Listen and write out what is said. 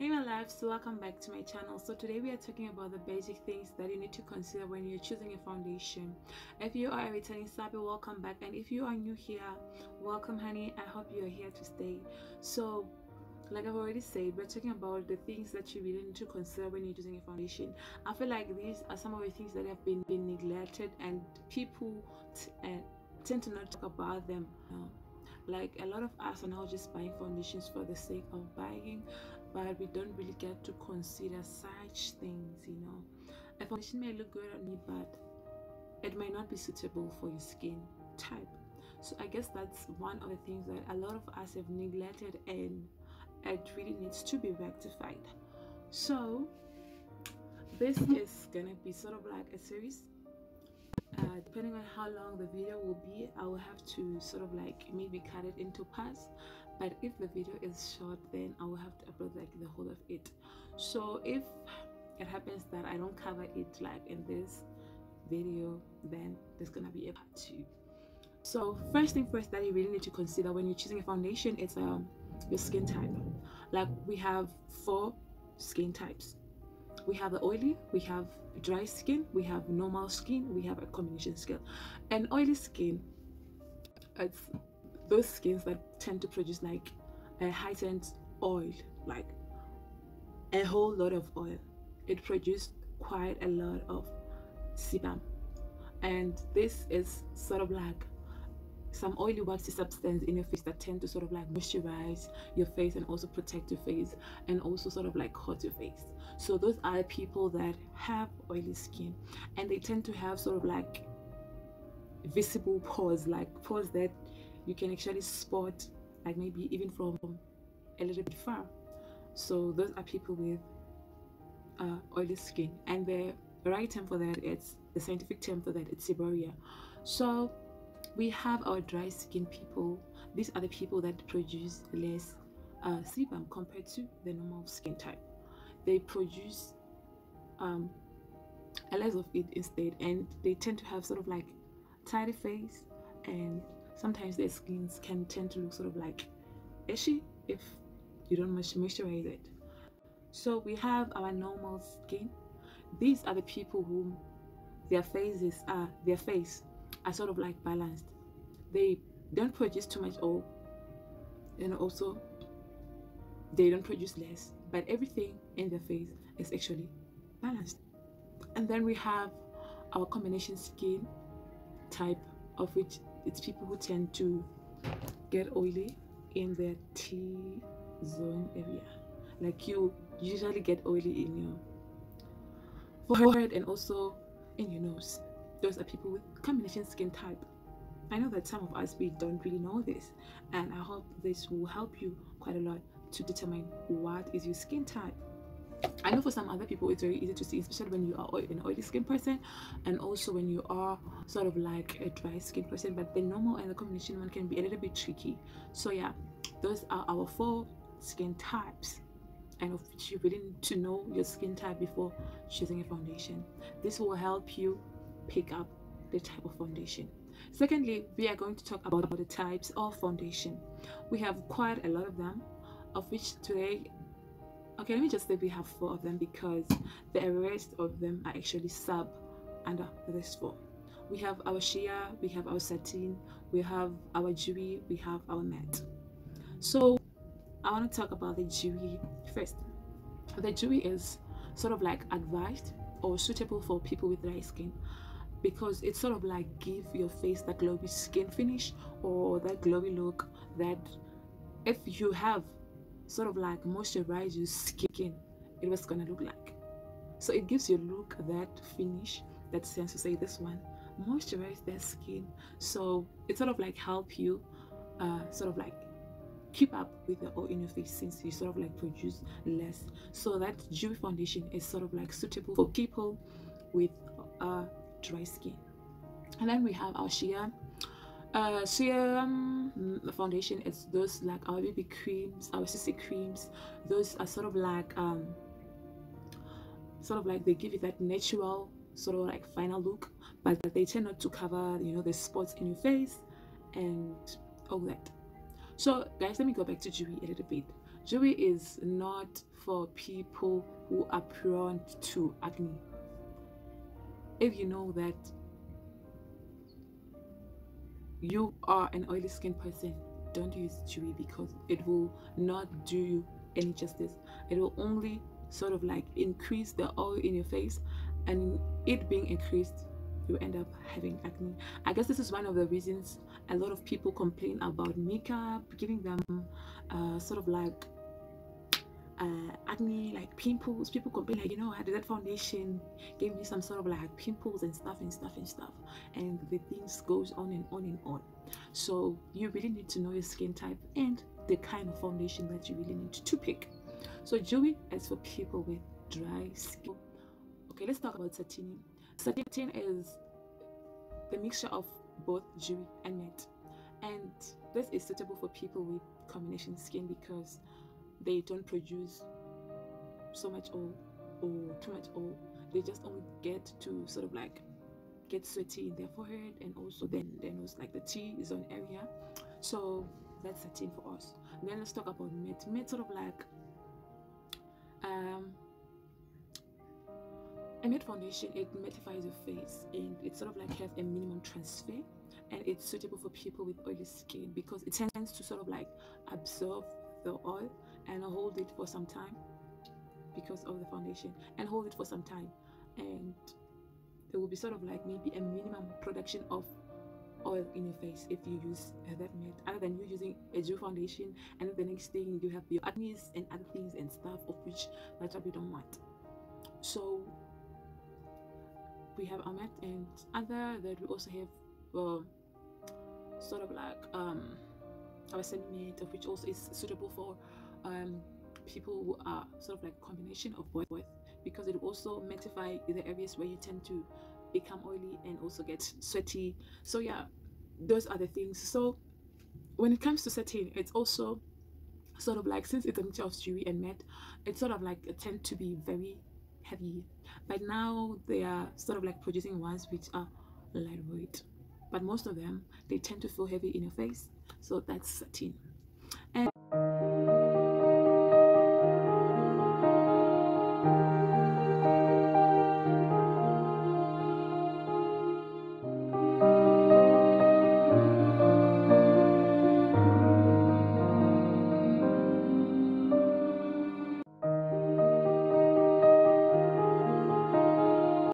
Hey my loves, so welcome back to my channel. So today we are talking about the basic things that you need to consider when you're choosing a foundation. If you are a returning subby, welcome back, and if you are new here, welcome honey. I hope you are here to stay. So like I've already said, we're talking about the things that you really need to consider when you're using a foundation. I feel like these are some of the things that have been neglected, and people tend to not talk about them. Like a lot of us are now just buying foundations for the sake of buying, but we don't really get to consider such things, you know. A foundation may look good on me, but it might not be suitable for your skin type. So I guess that's one of the things that a lot of us have neglected, and it really needs to be rectified. So this is gonna be sort of like a series. Depending on how long the video will be, I will have to sort of like maybe cut it into parts, but if the video is short, then I will have to upload like the whole of it. So if it happens that I don't cover it like in this video, then there's gonna be a part two. So first thing first that you really need to consider when you're choosing a foundation is your skin type. Like we have four skin types. We have the oily, we have dry skin, we have normal skin, we have a combination skin. And oily skin, it's those skins that tend to produce like a heightened oil, like a whole lot of oil. It produces quite a lot of sebum, and this is sort of like some oily waxy substance in your face that tend to sort of like moisturize your face and also protect your face and also sort of like hot your face. So those are the people that have oily skin, and they tend to have sort of like visible pores, like pores that you can actually spot, like maybe even from a little bit far. So those are people with oily skin, and the right term for that, it's the scientific term for that, it's seborrhea. So we have our dry skin people. These are the people that produce less sebum compared to the normal skin type. They produce a less of it instead, and they tend to have sort of like tidy face, and sometimes their skins can tend to look sort of like ashy if you don't moisturize it. So we have our normal skin. These are the people who their face are sort of like balanced. They don't produce too much oil, and also they don't produce less, but everything in their face is actually balanced. And then we have our combination skin type, of which it's people who tend to get oily in their T-zone area. Like you usually get oily in your forehead and also in your nose. Those are people with combination skin type. I know that some of us, we don't really know this, and I hope this will help you quite a lot to determine what is your skin type. I know for some other people it's very easy to see, especially when you are an oily skin person and also when you are sort of like a dry skin person, but the normal and the combination one can be a little bit tricky. So yeah, those are our four skin types, and of which you really need to know your skin type before choosing a foundation. This will help you pick up the type of foundation. Secondly, we are going to talk about the types of foundation. We have quite a lot of them, of which today, okay, let me just say we have four of them, because the rest of them are actually sub under these four. We have our sheer, we have our satin, we have our dewy, we have our matte. So I want to talk about the dewy first. The dewy is sort of like advised or suitable for people with dry skin, because it's sort of like give your face that glowy skin finish, or that glowy look that if you have sort of like moisturized your skin, it was gonna look like. So it gives you look that finish, that sense to say this one moisturize their skin. So it sort of like help you sort of like keep up with the oil in your face, since you sort of like produce less. So that dewy foundation is sort of like suitable for people with dry skin. And then we have our sheer foundation. It's those like our BB creams, our CC creams. Those are sort of like they give you that natural sort of like final look, but they tend not to cover, you know, the spots in your face and all that. So guys, let me go back to dewy a little bit. Dewy is not for people who are prone to acne. If you know that you are an oily skin person, don't use dewy, because it will not do you any justice. It will only sort of like increase the oil in your face, and it being increased, you end up having acne. I guess this is one of the reasons a lot of people complain about makeup giving them sort of like acne, like pimples. People complain like, you know, I did that foundation, gave me some sort of like pimples and stuff, and the things goes on and on and on. So you really need to know your skin type and the kind of foundation that you really need to pick. So dewy is for people with dry skin. Okay, let's talk about satiny. Satin is the mixture of both dewy and matte, and this is suitable for people with combination skin because they don't produce so much oil or too much oil. They just only get to sort of like get sweaty in their forehead and also then their nose, like the T is on area. So that's satin for us. And then let's talk about matte. Matte sort of like a matte foundation, it mattifies your face and it sort of like has a minimum transfer, and it's suitable for people with oily skin because it tends to sort of like absorb the oil and hold it for some time because of the foundation, and hold it for some time, and there will be sort of like maybe a minimum production of oil in your face if you use that matte, other than you using a dewy foundation and the next thing you have your acne and other things and stuff, of which that we don't want. So we have our matte, and other that we also have sort of like our semi-matte, which also is suitable for people who are sort of like combination of both, because it will also mattify the areas where you tend to become oily and also get sweaty. So yeah, those are the things. So when it comes to satin, it's also sort of like, since it's a mixture of dewy and matte, it's sort of like it tend to be very heavy, but now they are sort of like producing ones which are lightweight, but most of them, they tend to feel heavy in your face. So that's satin.